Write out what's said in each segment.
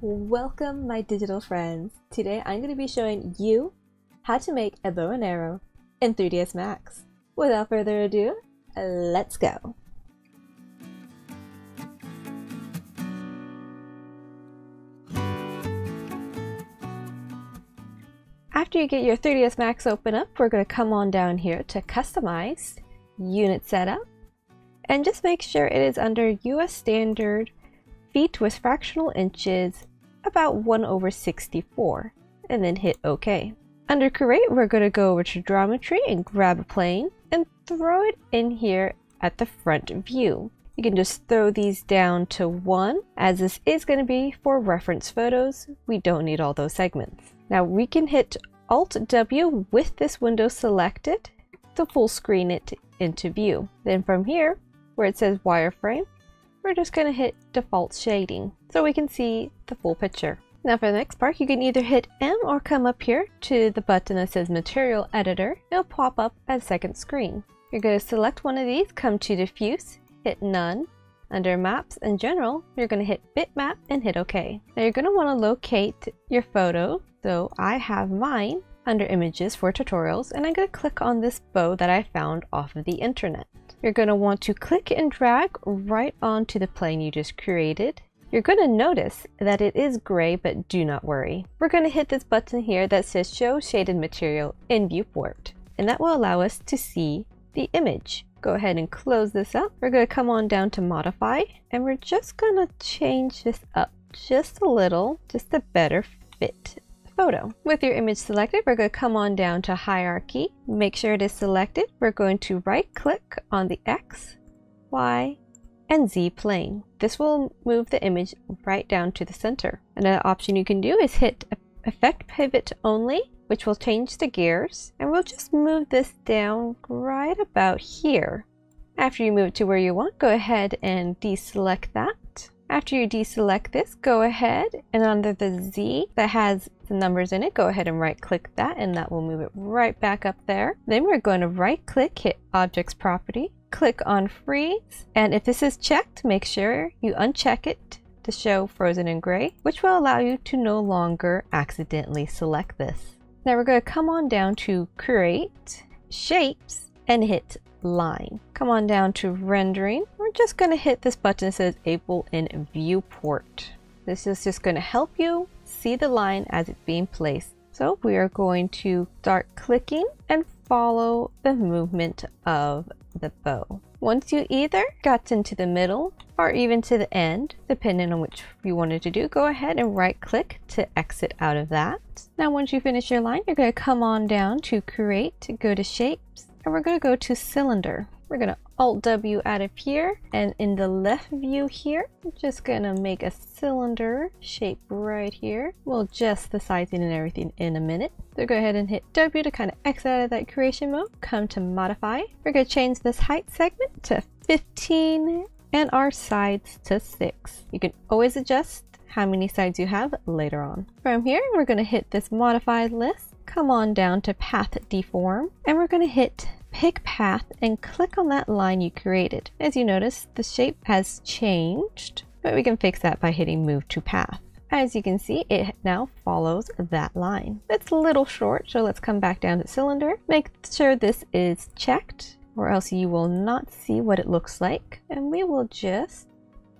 Welcome my digital friends. Today I'm going to be showing you how to make a bow and arrow in 3ds Max. Without further ado, let's go. After you get your 3ds Max open up, we're going to come on down here to Customize, Unit Setup, and just make sure it is under US Standard feet with fractional inches, about 1/64, and then hit OK. Under Create, we're going to go over to Geometry and grab a plane and throw it in here at the front view. You can just throw these down to 1, as this is going to be for reference photos. We don't need all those segments. Now we can hit Alt W with this window selected to full screen it into view. Then from here, where it says wireframe, we're just going to hit default shading so we can see the full picture. Now for the next part, you can either hit M or come up here to the button that says Material Editor. It'll pop up a second screen. You're going to select one of these, come to Diffuse, hit None. Under Maps and General, you're going to hit Bitmap and hit OK. Now you're going to want to locate your photo. So I have mine under Images for Tutorials, and I'm going to click on this bow that I found off of the internet. You're going to want to click and drag right onto the plane you just created. You're going to notice that it is gray, but do not worry. We're going to hit this button here that says Show Shaded Material in Viewport, and that will allow us to see the image. Go ahead and close this up. We're going to come on down to Modify, and we're just going to change this up just a little, just to better fit the photo. With your image selected, we're going to come on down to Hierarchy. Make sure it is selected. We're going to right click on the X, Y, and Z plane. This will move the image right down to the center. Another option you can do is hit Effect Pivot Only, which will change the gears, and we'll just move this down right about here. After you move it to where you want, go ahead and deselect that. After you deselect this, go ahead and under the Z that has the numbers in it, go ahead and right click that, and that will move it right back up there. Then we're going to right click, hit Objects Property, click on Freeze, and if this is checked, make sure you uncheck it to show Frozen in Gray, which will allow you to no longer accidentally select this. Now we're going to come on down to Create, Shapes, and hit Line. Come on down to Rendering. We're just going to hit this button that says Enable in Viewport. This is just going to help you see the line as it's being placed. So we are going to start clicking and follow the movement of the bow. Once you either got into the middle or even to the end, depending on which you wanted to do, go ahead and right click to exit out of that. Now once you finish your line, you're going to come on down to Create, go to Shapes, and we're going to go to Cylinder. We're going to Alt W out of here, and in the left view here, I'm just going to make a cylinder shape right here. We'll adjust the sizing and everything in a minute. So go ahead and hit W to kind of exit out of that creation mode. Come to Modify. We're going to change this height segment to 15 and our sides to 6. You can always adjust how many sides you have later on. From here, we're going to hit this modified list. Come on down to Path Deform, and we're going to hit Pick Path and click on that line you created. As you notice, the shape has changed, but we can fix that by hitting Move to Path. As you can see, it now follows that line. It's a little short, so let's come back down to Cylinder. Make sure this is checked, or else you will not see what it looks like. And we will just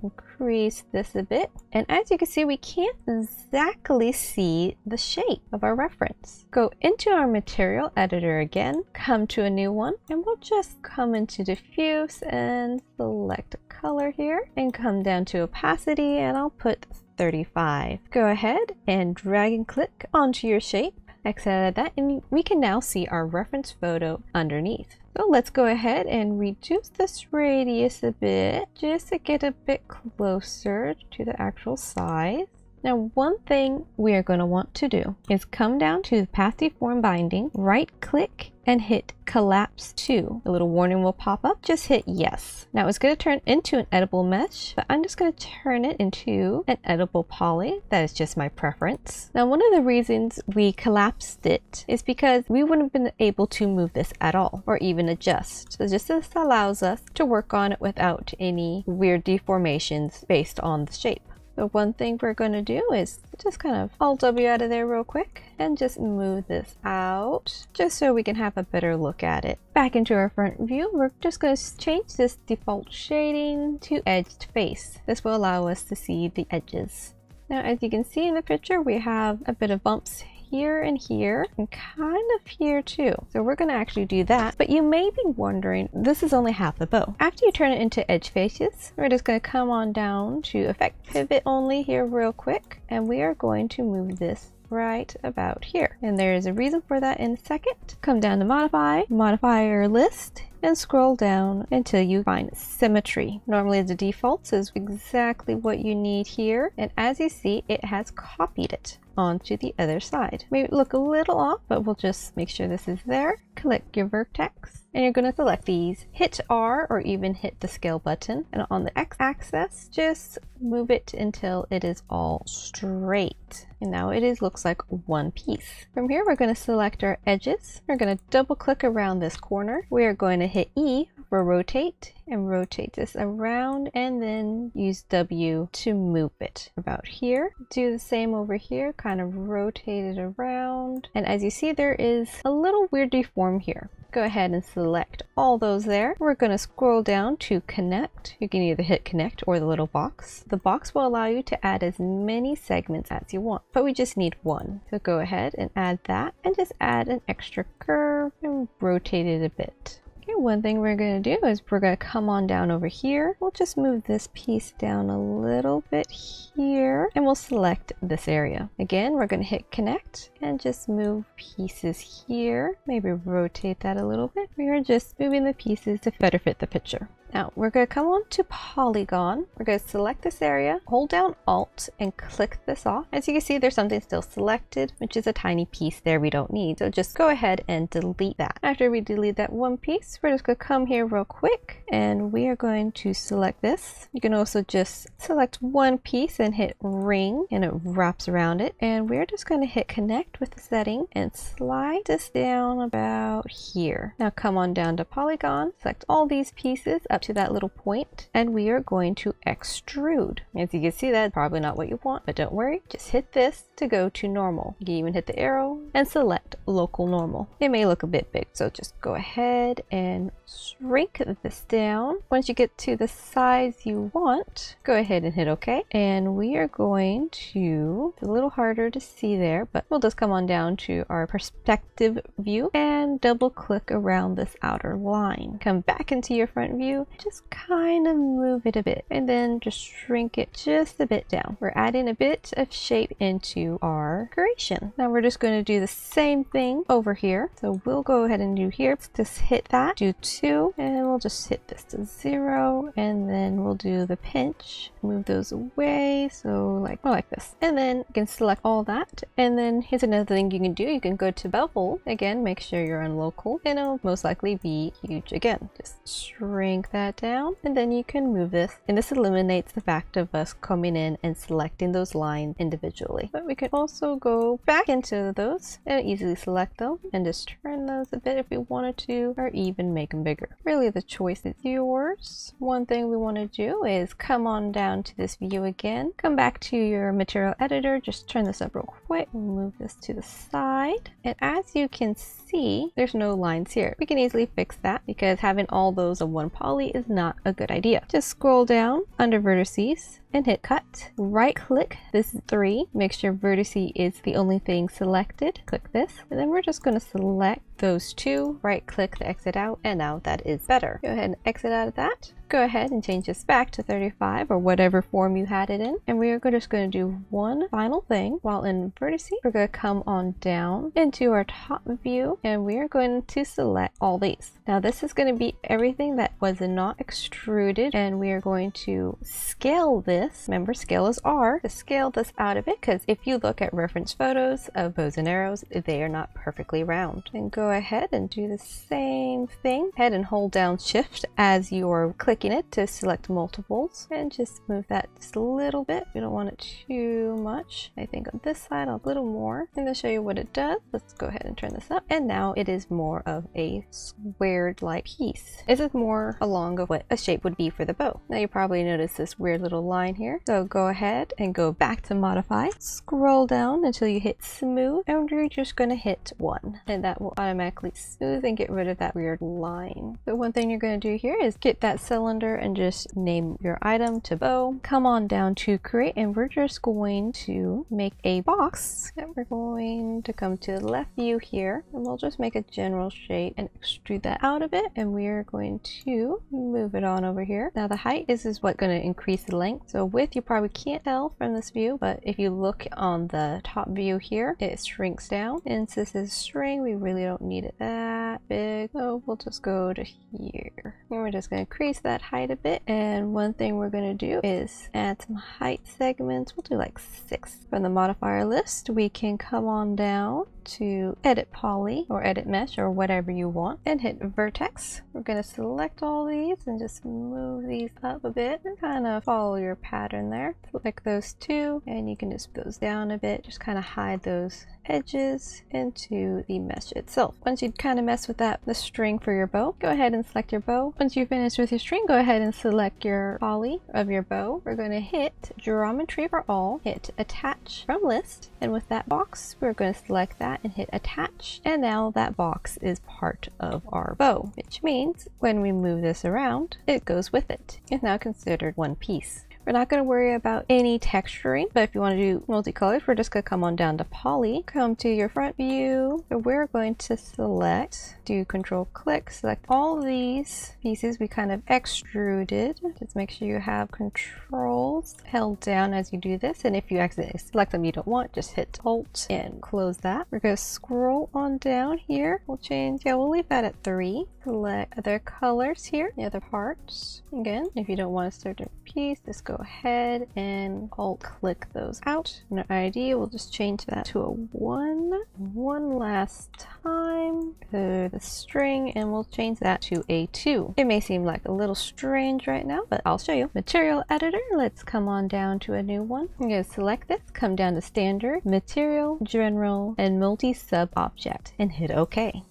increase this a bit, and as you can see, we can't exactly see the shape of our reference. Go into our Material Editor again, come to a new one, and we'll just come into Diffuse and select a color here, and come down to Opacity, and I'll put 35. Go ahead and drag and click onto your shape, exit out of that, and we can now see our reference photo underneath. So let's go ahead and reduce this radius a bit, just to get a bit closer to the actual size. Now one thing we are going to want to do is come down to the Path Deform binding, right click, and hit Collapse to. A little warning will pop up, just hit Yes. Now it's going to turn into an edible mesh, but I'm just going to turn it into an edible poly. That is just my preference. Now one of the reasons we collapsed it is because we wouldn't have been able to move this at all, or even adjust. So just this allows us to work on it without any weird deformations based on the shape. The one thing we're going to do is just kind of Alt W out of there real quick and just move this out just so we can have a better look at it. Back into our front view, we're just going to change this default shading to edged face. This will allow us to see the edges. Now, as you can see in the picture, we have a bit of bumps here and here and kind of here too. So we're going to actually do that. But you may be wondering, this is only half the bow. After you turn it into edge faces, we're just going to come on down to effect pivot only here real quick. And we are going to move this right about here. And there is a reason for that in a second. Come down to modify, modifier list, and scroll down until you find symmetry. Normally the default is exactly what you need here. And as you see, it has copied it onto the other side. Maybe look a little off, but we'll just make sure this is there. Click your vertex, and you're going to select these. Hit R or even hit the scale button. And on the x-axis, just move it until it is all straight. And now it looks like one piece. From here, we're going to select our edges. We're going to double click around this corner. We are going to hit E for rotate and rotate this around, and then use W to move it about here. Do the same over here, kind of rotate it around. And as you see, there is a little weird deform here. Go ahead and select all those there. We're going to scroll down to connect. You can either hit connect or the little box. The box will allow you to add as many segments as you want, but we just need one. So go ahead and add that, and just add an extra curve and rotate it a bit. One thing we're going to do is we're going to come on down over here. We'll just move this piece down a little bit here, and we'll select this area. Again, we're going to hit connect and just move pieces here. Maybe rotate that a little bit. We are just moving the pieces to better fit the picture. Now we're going to come on to polygon. We're going to select this area, hold down Alt and click this off. As you can see, there's something still selected, which is a tiny piece there we don't need. So just go ahead and delete that. After we delete that one piece, we're just going to come here real quick, and we are going to select this. You can also just select one piece and hit ring, and it wraps around it. And we're just going to hit connect with the setting and slide this down about here. Now come on down to polygon, select all these pieces up to that little point, and we are going to extrude. As you can see, that's probably not what you want, but don't worry, just hit this to go to normal. You can even hit the arrow and select local normal. It may look a bit big, so just go ahead and shrink this down. Once you get to the size you want, go ahead and hit OK. And we are going to, it's a little harder to see there, but we'll just come on down to our perspective view and double click around this outer line. Come back into your front view, just kind of move it a bit, and then just shrink it just a bit down. We're adding a bit of shape into our creation. Now we're just going to do the same thing over here. So we'll go ahead and do here, just hit that, do 2, and we'll just hit this to 0, and then we'll do the pinch, move those away, so like more like this. And then you can select all that, and then here's another thing you can do. You can go to bevel again, make sure you're on local, and it'll most likely be huge again. Just shrink that down, and then you can move this, and this eliminates the fact of us coming in and selecting those lines individually. But we can also go back into those and easily select them and just turn those a bit if we wanted to, or even make them bigger. Really, the choice is yours. One thing we want to do is come on down to this view again, come back to your material editor, just turn this up real quick, move this to the side, and as you can see, there's no lines here. We can easily fix that, because having all those in one poly is not a good idea. Just scroll down under vertices and hit cut. Right click this 3. Make sure vertice is the only thing selected. Click this, and then we're just going to select those 2. Right click to exit out, and now that is better. Go ahead and exit out of that. Go ahead and change this back to 35 or whatever form you had it in. And we are just going to do one final thing. While in vertice, we're going to come on down into our top view, and we are going to select all these. Now this is going to be everything that was not extruded, and we are going to scale this. Remember, scale is R, to scale this out of it, because if you look at reference photos of bows and arrows, they are not perfectly round. And go ahead and do the same thing. Head and hold down shift as you are clicking click in it to select multiples and just move that just a little bit. We don't want it too much. I think on this side a little more. I'm going to show you what it does. Let's go ahead and turn this up. And now it is more of a squared-like piece. This is more along of what a shape would be for the bow. Now you probably notice this weird little line here. So go ahead and go back to modify. Scroll down until you hit smooth. And you're just going to hit 1. And that will automatically smooth and get rid of that weird line. So one thing you're going to do here is get that cylinder and just name your item to bow. Come on down to create, and we're just going to make a box that we're going to come to the left view here, and we'll just make a general shape and extrude that out a bit, and we're going to move it on over here. Now the height is what's going to increase the length. So width you probably can't tell from this view, but if you look on the top view here, it shrinks down. And since this is string, we really don't need it that big, so we'll just go to here, and we're just going to increase that height a bit. And one thing we're going to do is add some height segments. We'll do like 6. From the modifier list, we can come on down to edit poly or edit mesh or whatever you want and hit vertex. We're going to select all these and just move these up a bit and kind of follow your pattern there. Select those two and you can just put those down a bit, just kind of hide those edges into the mesh itself. Once you kind of mess with that, the string for your bow, go ahead and select your bow. Once you finish with your string, go ahead and select your poly of your bow. We're going to hit geometry for all, hit attach from list, and with that box we're going to select that and hit attach, and now that box is part of our bow, which means when we move this around it goes with it. It's now considered one piece. We're not going to worry about any texturing, but if you want to do multicolored, we're just going to come on down to poly, come to your front view. So we're going to select, do control click, select all these pieces we kind of extruded. Just make sure you have controls held down as you do this, and if you accidentally select them you don't want, just hit Alt and close that. We're going to scroll on down here. We'll change, yeah, we'll leave that at 3. Select other colors here, the other parts. Again, if you don't want a certain piece, just go ahead and Alt click those out. And our ID, we'll just change that to a 1. One last time to the string, and we'll change that to a 2. It may seem like a little strange right now, but I'll show you. Material editor, let's come on down to a new one. I'm going to select this, come down to standard, material, general, and multi sub object, and hit OK.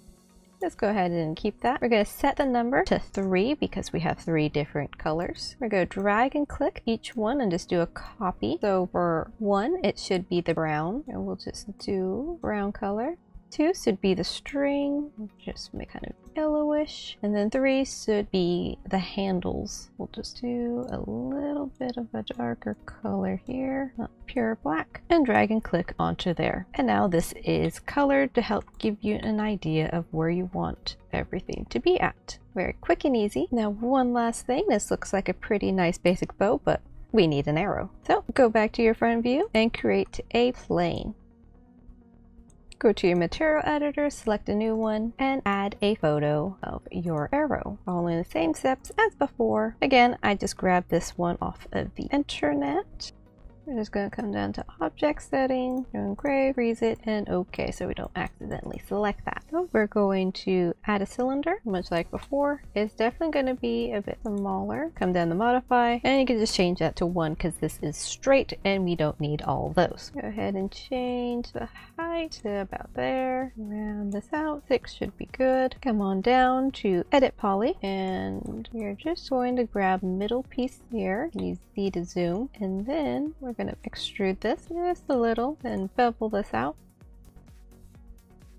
Let's go ahead and keep that. We're going to set the number to 3 because we have 3 different colors. We're going to drag and click each one and just do a copy. So for 1, it should be the brown, and we'll just do brown color. 2 should be the string, just make kind of yellowish, and then 3 should be the handles. We'll just do a little bit of a darker color here, not pure black, and drag and click onto there. And now this is colored to help give you an idea of where you want everything to be at. Very quick and easy. Now one last thing, this looks like a pretty nice basic bow, but we need an arrow. So go back to your front view and create a plane. Go to your material editor, select a new one, and add a photo of your arrow, following the same steps as before. Again, I just grabbed this one off of the internet. We're just going to come down to object setting, doing gray, freeze it, and OK, so we don't accidentally select that. So we're going to add a cylinder, much like before. It's definitely going to be a bit smaller. Come down to modify, and you can just change that to 1 because this is straight and we don't need all those. Go ahead and change the height to about there. Round this out. 6 should be good. Come on down to edit poly, and you're just going to grab middle piece here. Use Z to zoom, and then we're going to extrude this just a little and bevel this out.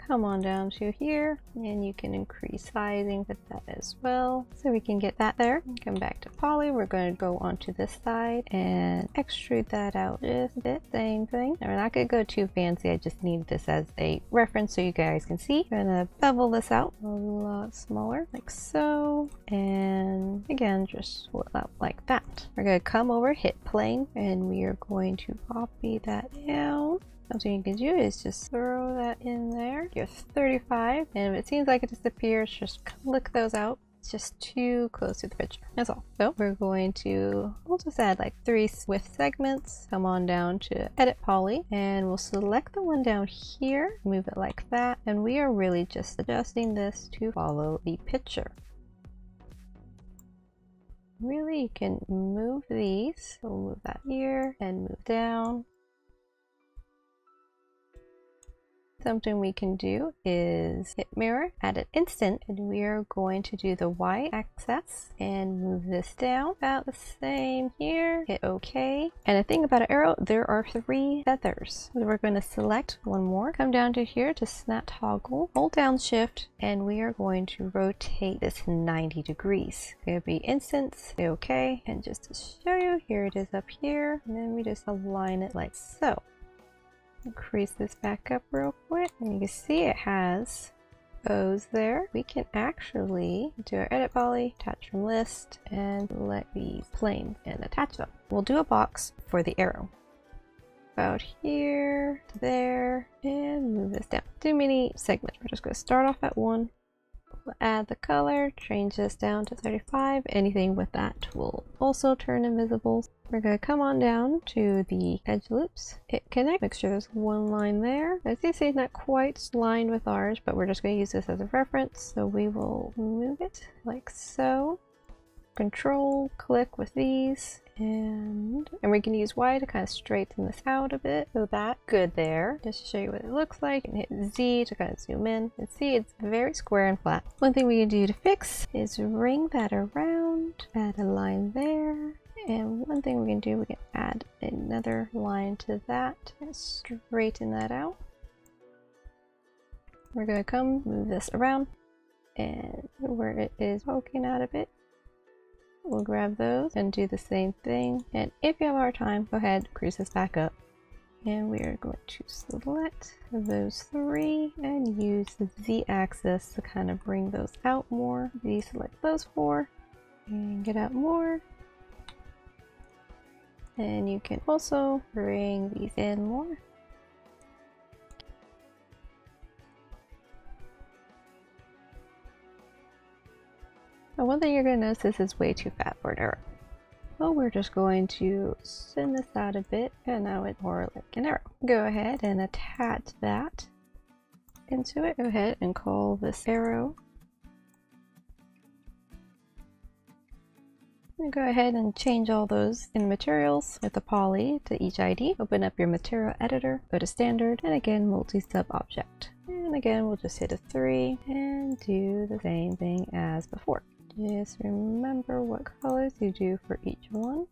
Come on down to here, and you can increase sizing with that as well, so we can get that there. Come back to poly, we're going to go onto this side and extrude that out just a bit. Same thing. Now we're not going to go too fancy, I just need this as a reference so you guys can see. I'm going to bevel this out a lot smaller, like so, and again just pull it out like that. We're going to come over, hit plane, and we are going to copy that down. Something you can do is just throw that in there. You're 35, and if it seems like it disappears, just click those out. It's just too close to the picture, that's all. So we're going to, we'll just add like 3 swift segments. Come on down to edit poly, and we'll select the one down here, move it like that, and we are really just adjusting this to follow the picture. really you can move these. So we'll move that here and move down. Something we can do is hit mirror, add an instant, and we are going to do the y-axis and move this down. About the same here, hit OK. And the thing about an arrow, there are 3 feathers. So we're going to select one more, come down to here to snap toggle, hold down shift, and we are going to rotate this 90 degrees. It'll be instants, hit OK. And just to show you, here it is up here, and then we just align it like so. Increase this back up real quick, and you can see it has O's there. We can actually do our edit poly, attach from list, and let these plain and attach them. We'll do a box for the arrow. About here to there, and move this down. Too many segments. We're just going to start off at 1. We'll add the color, change this down to 35. Anything with that will also turn invisible. We're going to come on down to the edge loops, hit connect, make sure there's one line there. As you see, it's not quite lined with ours, but we're just going to use this as a reference. So we will move it like so. Control, click with these, and we can use Y to kind of straighten this out a bit. So that, good there. Just to show you what it looks like, and hit Z to kind of zoom in. And see, it's very square and flat. One thing we can do to fix is ring that around, add a line there. And one thing we can do, we can add another line to that, straighten that out. We're going to come, move this around, and where it is poking out a bit, we'll grab those and do the same thing. And if you have a hard time, go ahead, crease this back up. And we are going to select those 3 and use the Z axis to kind of bring those out more. Deselect those 4 and get out more. And you can also bring these in more. Now one thing you're going to notice, this is way too fat for an arrow. Well, we're just going to send this out a bit, and now it's more like an arrow. Go ahead and attach that into it. Go ahead and call this arrow. And go ahead and change all those in materials with the poly to each ID. Open up your material editor, go to standard, and again, multi sub object. And again, we'll just hit a 3 and do the same thing as before. Just remember what colors you do for each one.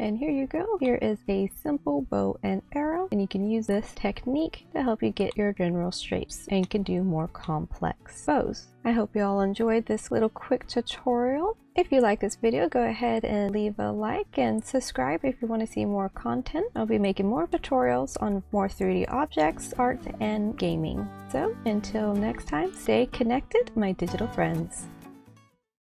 And here you go. Here is a simple bow and arrow, and you can use this technique to help you get your general shapes and can do more complex bows. I hope you all enjoyed this little quick tutorial. If you like this video, go ahead and leave a like and subscribe if you want to see more content. I'll be making more tutorials on more 3D objects, art, and gaming. So until next time, stay connected, my digital friends.